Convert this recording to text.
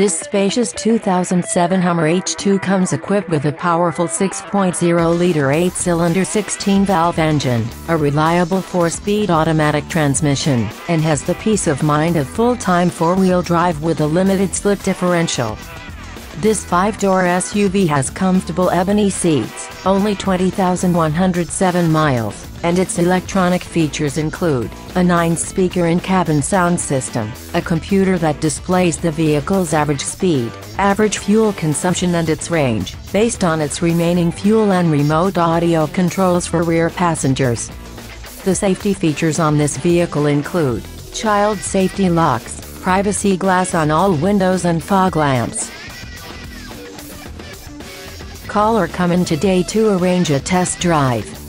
This spacious 2007 Hummer H2 comes equipped with a powerful 6.0-liter 8-cylinder 16-valve engine, a reliable 4-speed automatic transmission, and has the peace of mind of full-time 4-wheel drive with a limited slip differential. This 5-door SUV has comfortable ebony seats, only 20,107 miles, and its electronic features include a 9-speaker in-cabin sound system, a computer that displays the vehicle's average speed, average fuel consumption and its range, based on its remaining fuel, and remote audio controls for rear passengers. The safety features on this vehicle include child safety locks, privacy glass on all windows and fog lamps. Call or come in today to arrange a test drive.